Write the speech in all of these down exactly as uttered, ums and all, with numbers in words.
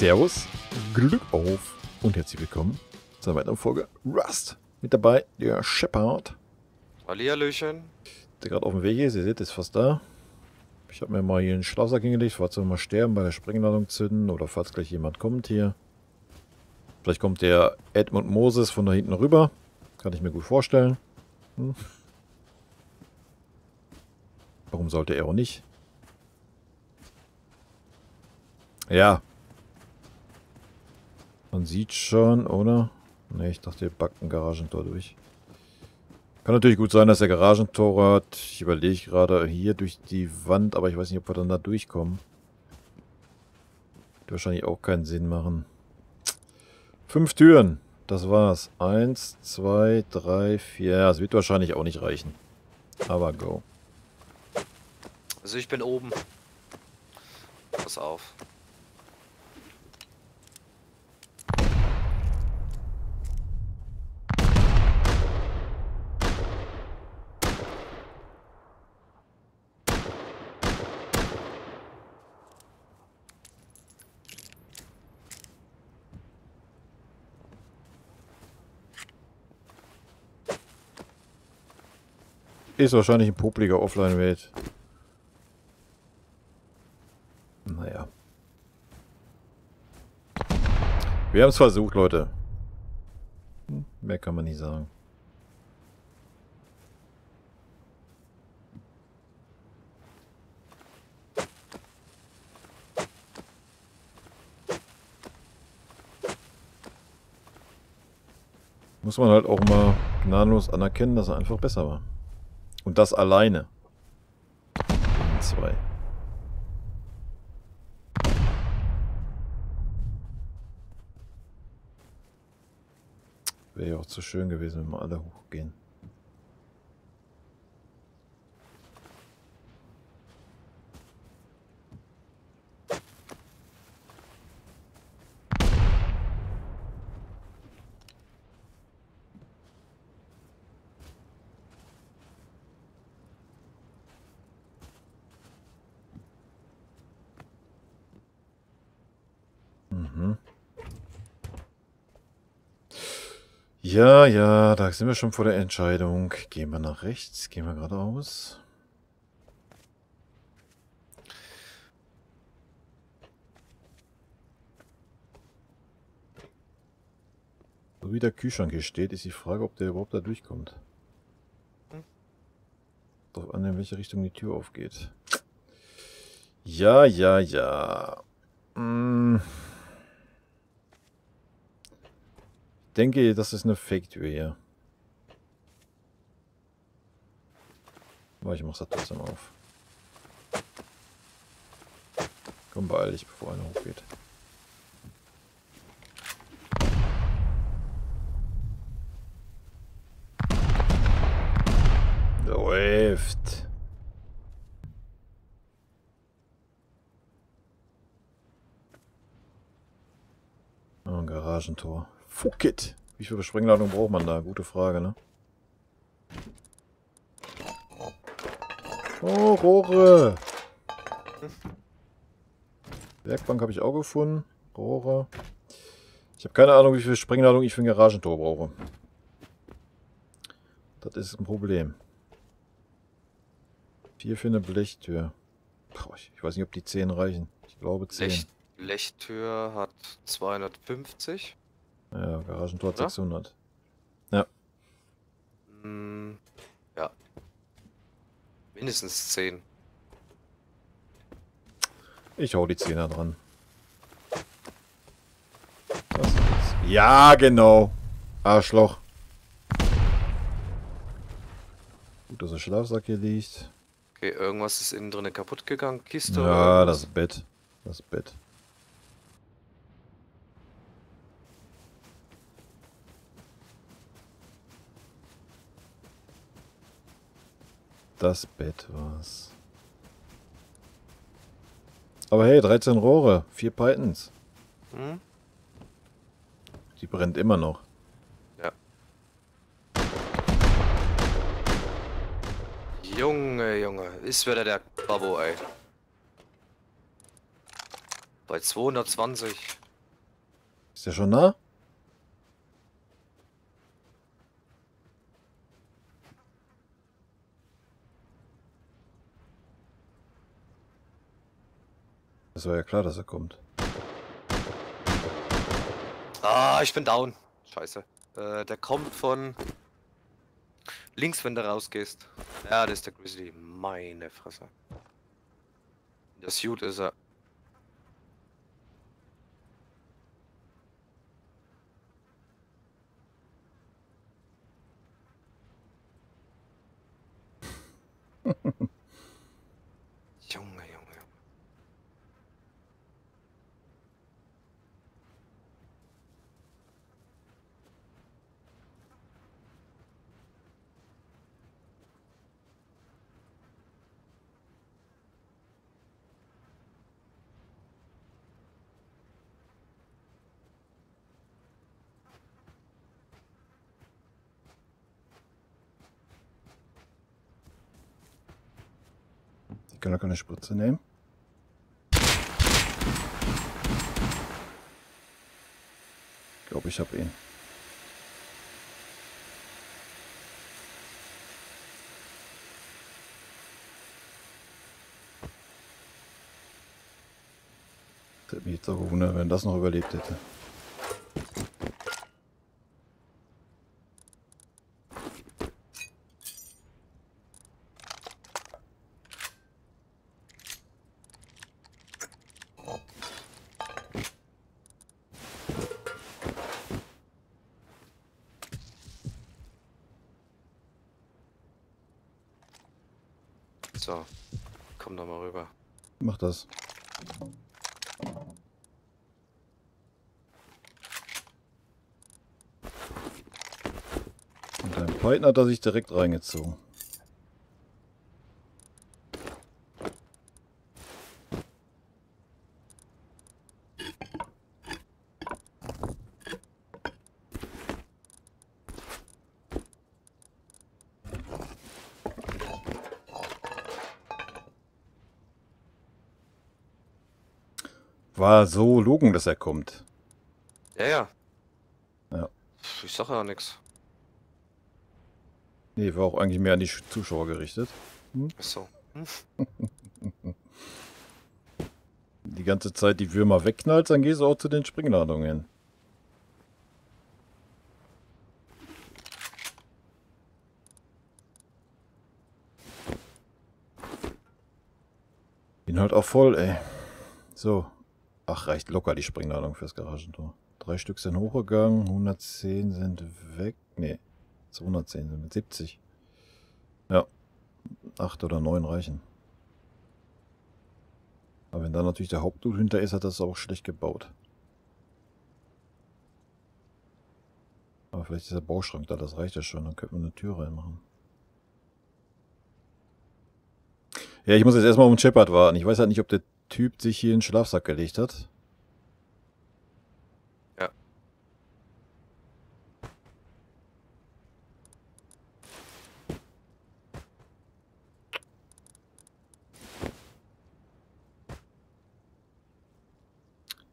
Servus, Glück auf und herzlich willkommen zur weiteren Folge Rust. Mit dabei der Shepard. Hallihallöchen. Der gerade auf dem Weg ist, ihr seht, ist fast da. Ich habe mir mal hier einen Schlafsack hingelegt, falls wir mal sterben, bei der Sprengladung zünden oder falls gleich jemand kommt hier. Vielleicht kommt der Edmund Moses von da hinten rüber. Kann ich mir gut vorstellen. Hm. Warum sollte er auch nicht? Ja. Man sieht schon, oder? Ne, ich dachte, ihr backt ein Garagentor durch. Kann natürlich gut sein, dass der Garagentorrat, ich überlege gerade, hier durch die Wand, aber ich weiß nicht, ob wir dann da durchkommen. Wird wahrscheinlich auch keinen Sinn machen. Fünf Türen, das war's. Eins, zwei, drei, vier. Ja, das wird wahrscheinlich auch nicht reichen. Aber go. Also ich bin oben. Pass auf. Ist wahrscheinlich ein publiger Offline-Welt. Naja. Wir haben es versucht, Leute. Hm, mehr kann man nicht sagen. Muss man halt auch mal gnadenlos anerkennen, dass er einfach besser war. Und das alleine. Zwei. Wäre ja auch zu schön gewesen, wenn wir alle hochgehen. Ja, ja, da sind wir schon vor der Entscheidung. Gehen wir nach rechts, gehen wir geradeaus. So wie der Kühlschrank hier steht, ist die Frage, ob der überhaupt da durchkommt. Darauf an, in welche Richtung die Tür aufgeht. Ja, ja, ja. Hm. Ich denke, das ist eine Fake-Tür hier. Aber ich mach's da trotzdem auf. Komm, beeil dich, bevor einer hochgeht. Läuft. Oh, ein Garagentor. Fuck it. Wie viel Sprengladung braucht man da? Gute Frage, ne? Oh, Rohre! Werkbank habe ich auch gefunden. Rohre. Ich habe keine Ahnung, wie viel Sprengladung ich für ein Garagentor brauche. Das ist ein Problem. Vier für eine Blechtür. Boah, ich weiß nicht, ob die zehn reichen. Ich glaube zehn. Blech, Blechtür hat zweihundertfünfzig. Ja, Garagentor ja? sechshundert. Ja. Mm, ja. Mindestens zehn. Ich hau die Zehner dran. Das ist das. Ja, genau. Arschloch. Gut, dass der Schlafsack hier liegt. Okay, irgendwas ist innen drin kaputt gegangen. Kiste. Ja, das Bett. Das Bett. Das Bett war's. Aber hey, dreizehn Rohre, vier Pythons. Hm? Die brennt immer noch. Ja. Junge, Junge, ist wieder der Babbo, ey. Bei zweihundertzwanzig. Ist der schon nah? Es war ja klar, dass er kommt. Ah, ich bin down. Scheiße. Äh, der kommt von links, wenn du rausgehst. Ja, das ist der Grizzly. Meine Fresse. Der Suit ist er. Junge, Junge. Ich kann doch keine Spritze nehmen. Ich glaube, ich habe ihn. Das hätte mich jetzt auch gewundert, wenn das noch überlebt hätte. So, komm doch mal rüber. Mach das. Und dein Partner hat er sich direkt reingezogen. War so logen, dass er kommt. Ja, ja. Ja. Ich sag ja nichts. Nee, war auch eigentlich mehr an die Zuschauer gerichtet. Hm? Ach so. Hm? Die ganze Zeit die Würmer wegknallt, dann gehst du auch zu den Springladungen. Bin halt auch voll, ey. So. Ach, reicht locker die Springladung fürs Garagentor. Drei Stück sind hochgegangen, hundertzehn sind weg. Ne, zweihundertzehn sind mit siebzig. Ja, acht oder neun reichen. Aber wenn da natürlich der Hauptdude hinter ist, hat das auch schlecht gebaut. Aber vielleicht ist der Bauschrank da, das reicht ja schon. Dann könnten wir eine Tür reinmachen. Ja, ich muss jetzt erstmal auf den Shepard warten. Ich weiß halt nicht, ob der Typ sich hier in den Schlafsack gelegt hat. Ja.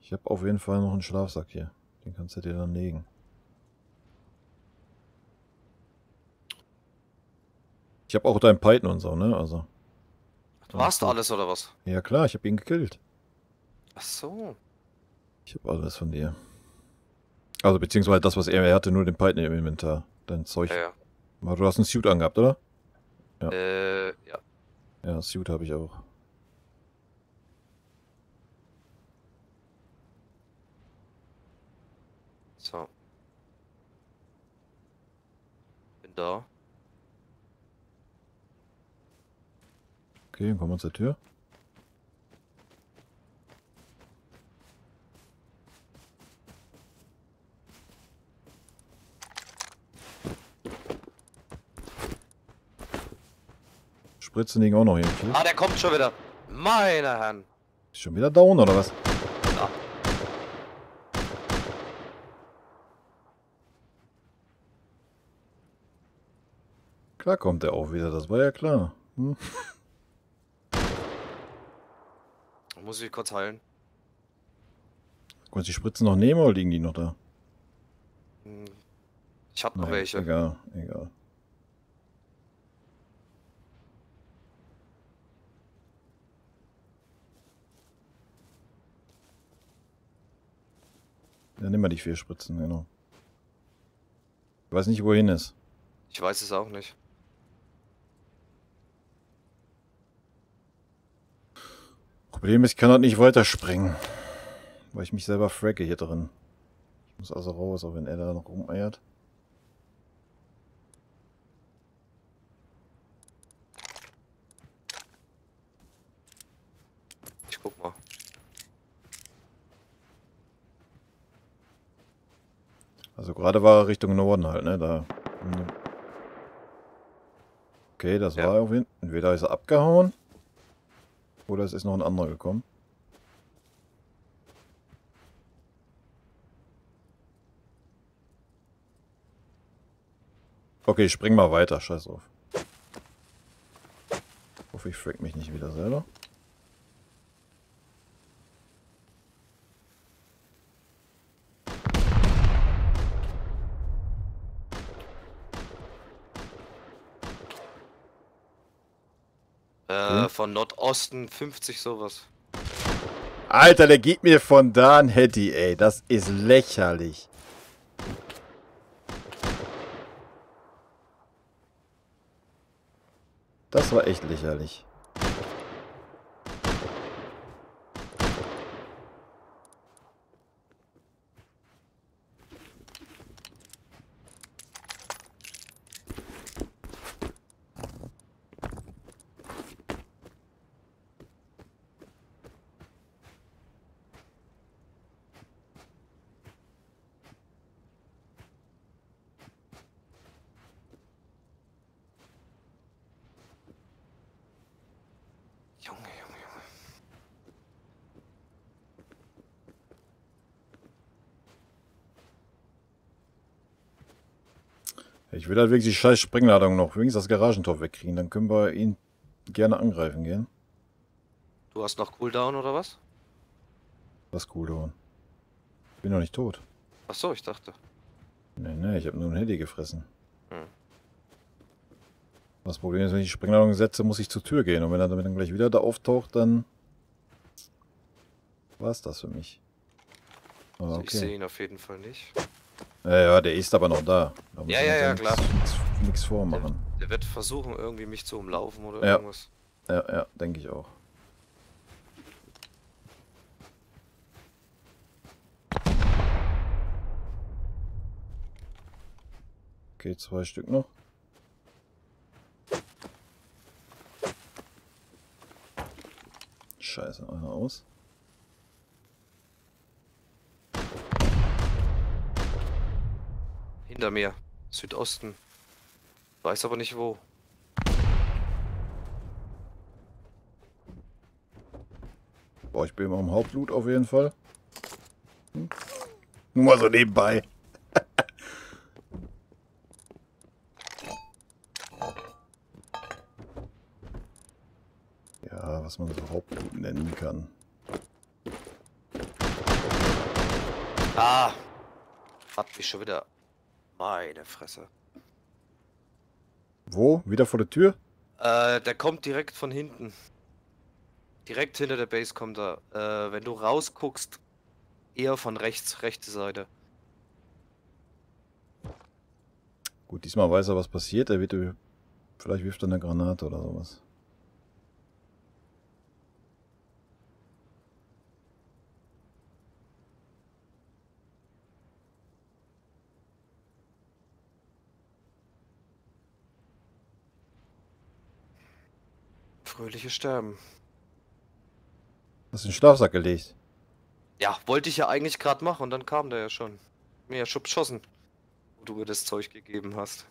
Ich habe auf jeden Fall noch einen Schlafsack hier. Den kannst du dir dann legen. Ich habe auch deinen Python und so, ne? Also. Warst du alles oder was? Ja klar, ich habe ihn gekillt. Ach so. Ich habe alles von dir. Also beziehungsweise das, was er, er hatte, nur den Python im Inventar. Dein Zeug. Ja, ja. Du hast einen Suit angehabt, oder? Ja. Äh, ja. Ja, Suit habe ich auch. So. Bin da. Okay, dann kommen wir zur Tür. Spritzen liegen auch noch hier. Ah, der kommt schon wieder. Meine Herren. Ist schon wieder down, oder was? Ja. Klar kommt der auch wieder, das war ja klar. Hm? Muss ich kurz heilen. Kannst du die Spritzen noch nehmen oder liegen die noch da? Ich hab noch Nein, welche. Egal, egal. Dann nimm mal die vier Spritzen, genau. Ich weiß nicht, wohin ist. Ich weiß es auch nicht. Problem ist, ich kann dort nicht weiterspringen. Weil ich mich selber fracke hier drin. Ich muss also raus, auch wenn er da noch rumeiert. Ich guck mal. Also gerade war er Richtung Norden halt, ne? Da. Okay, das ja. war auf jeden Fall. Entweder ist er abgehauen. Oder es ist noch ein anderer gekommen. Okay, ich spring mal weiter, scheiß auf. Ich hoffe, ich frag mich nicht wieder selber. Äh, von Nordosten fünfzig sowas. Alter, der gibt mir von da ein Hattie, ey. Das ist lächerlich. Das war echt lächerlich. Junge, Junge, Junge. Ich will halt wirklich die scheiß Sprengladung noch, wenigstens das Garagentor wegkriegen, dann können wir ihn gerne angreifen gehen. Du hast noch Cooldown oder was? Was Cooldown? Ich bin noch nicht tot. Ach so, ich dachte. Nee, nee, ich habe nur ein Heli gefressen. Hm. Das Problem ist, wenn ich die Sprengladung setze, muss ich zur Tür gehen. Und wenn er damit dann gleich wieder da auftaucht, dann war es das für mich. Aber also okay. Ich sehe ihn auf jeden Fall nicht. Ja, ja, der ist aber noch da. da ja, ja, ja, klar. Nichts vormachen. Der, der wird versuchen, irgendwie mich zu umlaufen oder ja. irgendwas. Ja, ja, denke ich auch. Okay, zwei Stück noch. Scheiße, einer aus. Hinter mir, Südosten. Weiß aber nicht wo. Boah, ich bin immer am Hauptloot auf jeden Fall. Hm? Nur mal so nebenbei. Was man so überhaupt nennen kann. Ah! Hab mich schon wieder. Meine Fresse. Wo? Wieder vor der Tür? Äh, der kommt direkt von hinten. Direkt hinter der Base kommt er. Äh, wenn du rausguckst, eher von rechts, rechte Seite. Gut, diesmal weiß er, was passiert. Er wird. Vielleicht wirft er eine Granate oder sowas. Fröhliche Sterben. Hast du den Schlafsack gelegt? Ja, wollte ich ja eigentlich gerade machen und dann kam der ja schon. Mir ja schon beschossen, wo du mir das Zeug gegeben hast.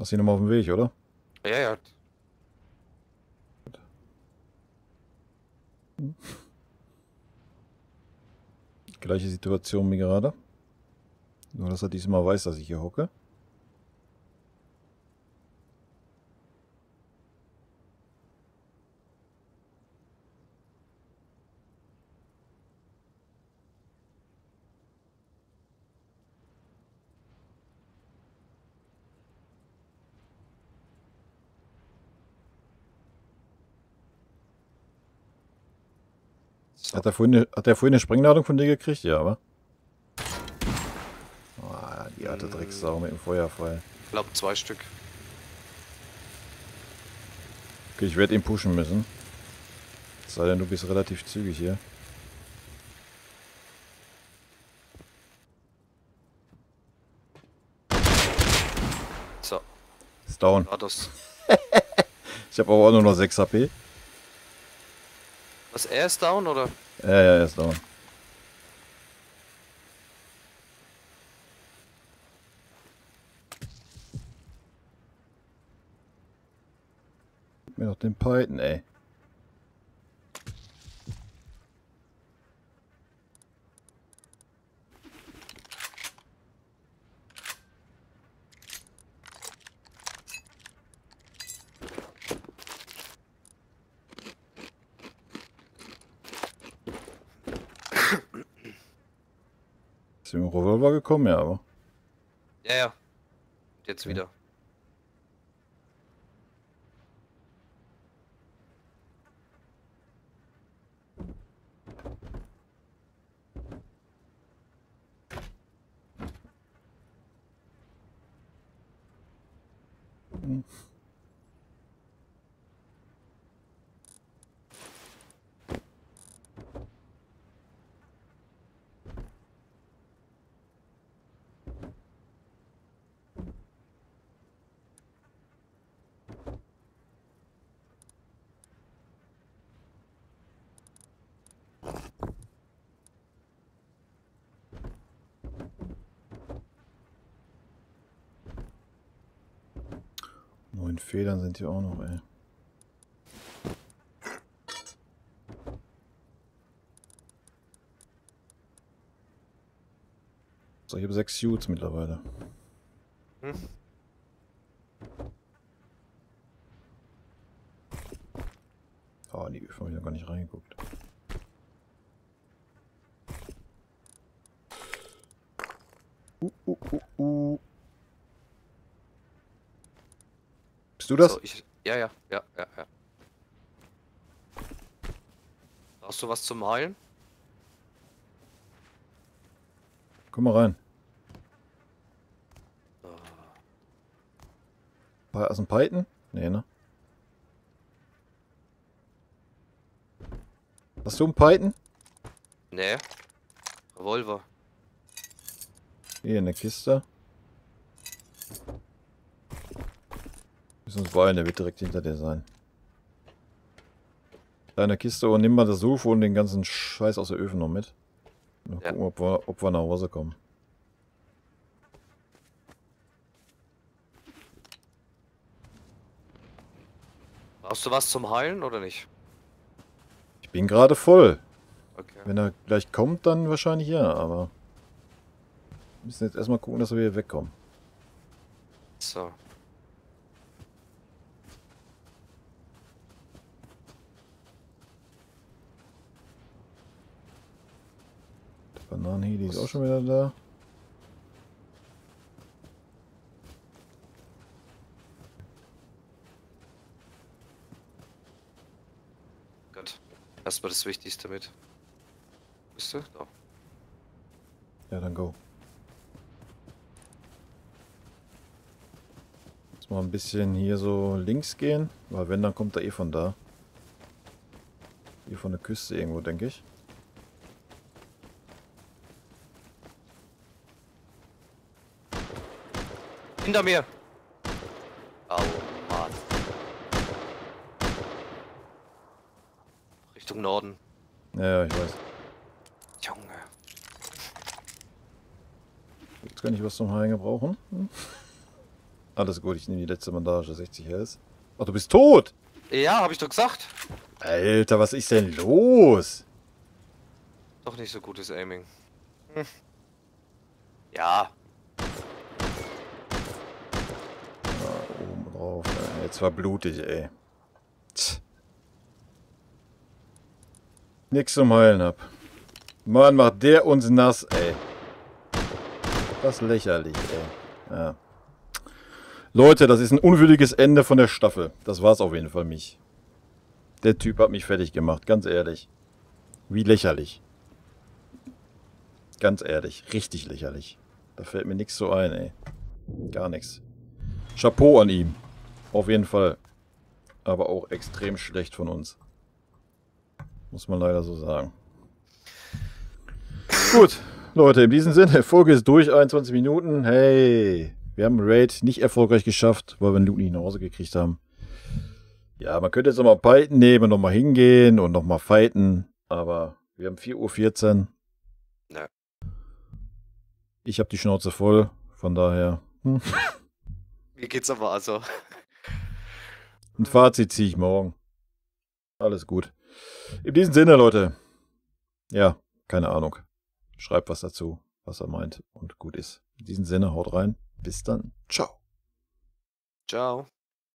Lass ihn nochmal auf dem Weg, oder? Ja, ja. Gleiche Situation wie gerade. Nur, dass er diesmal weiß, dass ich hier hocke. Hat er vorhin eine, hat er vorhin eine Sprengladung von dir gekriegt? Ja, aber. Oh, die alte Drecksau mit dem Feuerfall. Ich glaube zwei Stück. Okay, ich werde ihn pushen müssen. Es sei denn, du bist relativ zügig hier. So. Ist down. Ich habe aber auch nur noch sechs H P. Was, er ist down, oder? Ja, ja, er ist down. Gib mir noch den Python, ey. Im Revolver gekommen, ja, aber. Ja, ja. Jetzt wieder. Hm. Neun Federn sind hier auch noch, ey. So, ich habe sechs Suits mittlerweile. Hm? Oh, in die Öfen habe ich noch gar nicht reingeguckt. Uh, uh, uh, uh. Du das? So, ich, ja, ja, ja, ja, ja. Brauchst du was zum Heilen? Komm mal rein. Aus also dem Python? Nee, ne? Hast du einen Python? Nee. Revolver. Hier in der Kiste. Sonst war der wird direkt hinter dir sein. Deine Kiste und nimm mal das Sulfur und den ganzen Scheiß aus der Öfen noch mit. Noch ja. Gucken, ob wir, ob wir nach Hause kommen. Brauchst du was zum Heilen oder nicht? Ich bin gerade voll. Okay. Wenn er gleich kommt, dann wahrscheinlich ja, aber. Wir müssen jetzt erstmal gucken, dass wir hier wegkommen. So. Bananenheli ist auch schon wieder da. Gott, erstmal das Wichtigste mit. Bist du? Da. Ja, dann go. Jetzt mal ein bisschen hier so links gehen, weil wenn, dann kommt er eh von da. Hier von der Küste irgendwo, denke ich. Hinter mir! Au, Mann. Richtung Norden. Ja, ich weiß. Junge. Jetzt kann ich was zum Heilen gebrauchen. Hm? Alles gut, ich nehme die letzte Bandage, sechzig Hertz. Ach, du bist tot! Ja, habe ich doch gesagt. Alter, was ist denn los? Doch nicht so gutes Aiming. Hm. Ja. Na, oben drauf. Ey. Jetzt war blutig, ey. Tch. Nix zum Heulen hab. Mann, macht der uns nass, ey. Das lächerlich, ey. Ja. Leute, das ist ein unwürdiges Ende von der Staffel. Das war's auf jeden Fall mich. Der Typ hat mich fertig gemacht, ganz ehrlich. Wie lächerlich. Ganz ehrlich, richtig lächerlich. Da fällt mir nichts so ein, ey. Gar nichts. Chapeau an ihm. Auf jeden Fall. Aber auch extrem schlecht von uns. Muss man leider so sagen. Gut, Leute, in diesem Sinne, Folge ist durch, einundzwanzig Minuten. Hey, wir haben Raid nicht erfolgreich geschafft, weil wir den Loot nicht nach Hause gekriegt haben. Ja, man könnte jetzt nochmal Python nehmen, nochmal hingehen und nochmal fighten. Aber wir haben vier Uhr vierzehn. Nö. Ich habe die Schnauze voll, von daher. Hm. Mir geht's aber also. Ein Fazit ziehe ich morgen. Alles gut. In diesem Sinne, Leute. Ja, keine Ahnung. Schreibt was dazu, was er meint und gut ist. In diesem Sinne, haut rein. Bis dann. Ciao. Ciao.